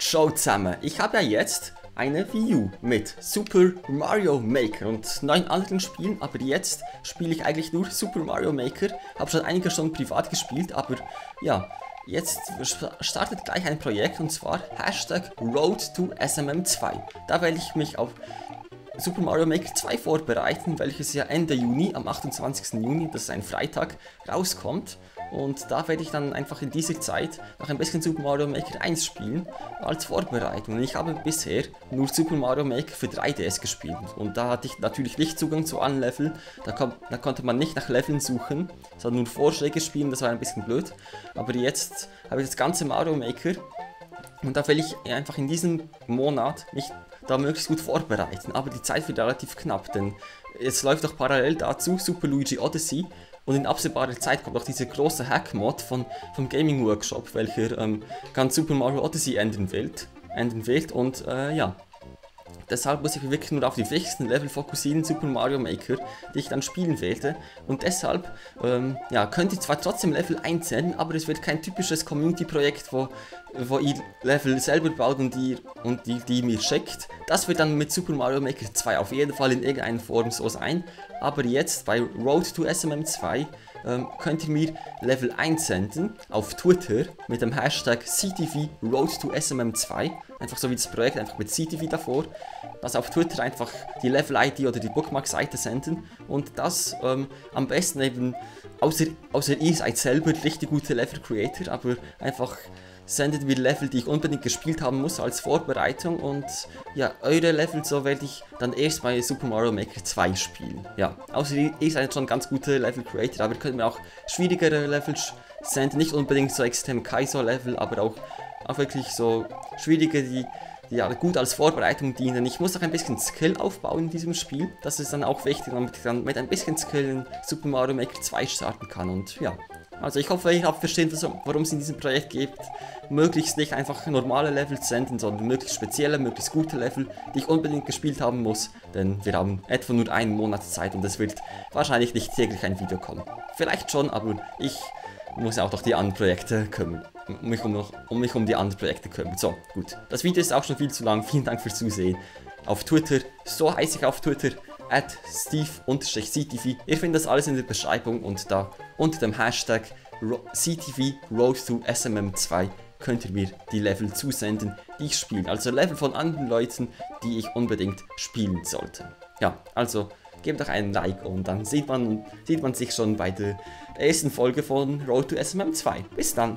Ciao zusammen, ich habe ja jetzt eine View mit Super Mario Maker und 9 anderen Spielen, aber jetzt spiele ich eigentlich nur Super Mario Maker, habe schon einige Stunden privat gespielt, aber ja, jetzt startet gleich ein Projekt und zwar #RoadToSMM2, da werde ich mich auf Super Mario Maker 2 vorbereiten, welches ja Ende Juni, am 28. Juni, das ist ein Freitag, rauskommt. Und da werde ich dann einfach in dieser Zeit noch ein bisschen Super Mario Maker 1 spielen, als Vorbereitung. Ich habe bisher nur Super Mario Maker für 3DS gespielt. Und da hatte ich natürlich nicht Zugang zu allen Leveln. Da konnte man nicht nach Leveln suchen, sondern nur Vorschläge spielen, das war ein bisschen blöd. Aber jetzt habe ich das ganze Mario Maker. Und da will ich einfach in diesem Monat mich da möglichst gut vorbereiten. Aber die Zeit wird relativ knapp, denn es läuft auch parallel dazu Super Luigi Odyssey. Und in absehbarer Zeit kommt auch dieser große Hack-Mod vom Gaming Workshop, welcher ganz Super Mario Odyssey enden will. Und ja, deshalb muss ich mich wirklich nur auf die wichtigsten Level fokussieren, Super Mario Maker, die ich dann spielen werde. Und deshalb, ja, könnt ihr zwar trotzdem Level einsenden, aber es wird kein typisches Community-Projekt, wo ihr Level selber baut und die mir schickt. Das wird dann mit Super Mario Maker 2 auf jeden Fall in irgendeiner Form so sein. Aber jetzt bei RoadToSMM2 könnt ihr mir Level einsenden auf Twitter mit dem Hashtag SeeTvRoadToSMM2. Einfach so wie das Projekt, einfach mit SeeTv davor. Das auf Twitter einfach die Level-ID oder die Bookmark-Seite senden. Und das am besten eben, außer ihr seid selber richtig gute Level-Creator, aber einfach sendet mir Level, die ich unbedingt gespielt haben muss als Vorbereitung, und ja, eure Level, so werde ich dann erst mal Super Mario Maker 2 spielen. Ja, außer ihr seid schon ganz gute Level Creator, aber ihr könnt mir auch schwierigere Level senden, nicht unbedingt so extrem Kaizo Level, aber auch wirklich so schwierige, die ja gut als Vorbereitung dienen. Ich muss auch ein bisschen Skill aufbauen in diesem Spiel, das ist dann auch wichtig, damit ich dann mit ein bisschen Skill in Super Mario Maker 2 starten kann, und ja. Also ich hoffe, ihr habt verstanden, worum es in diesem Projekt geht. Möglichst nicht einfach normale Level senden, sondern möglichst spezielle, möglichst gute Level, die ich unbedingt gespielt haben muss. Denn wir haben etwa nur einen Monat Zeit und es wird wahrscheinlich nicht täglich ein Video kommen. Vielleicht schon, aber ich muss ja auch noch die anderen Projekte kümmern. Um mich um die anderen Projekte kümmern. So, gut. Das Video ist auch schon viel zu lang. Vielen Dank fürs Zusehen. Auf Twitter, so heiße ich auf Twitter, @Steve_SeeTv. Ihr findet das alles in der Beschreibung, und da unter dem Hashtag SeeTvRoadToSMM2 könnt ihr mir die Level zusenden, die ich spiele. Also Level von anderen Leuten, die ich unbedingt spielen sollte. Ja, also gebt doch einen Like und dann sieht man sich schon bei der ersten Folge von RoadToSMM2. Bis dann!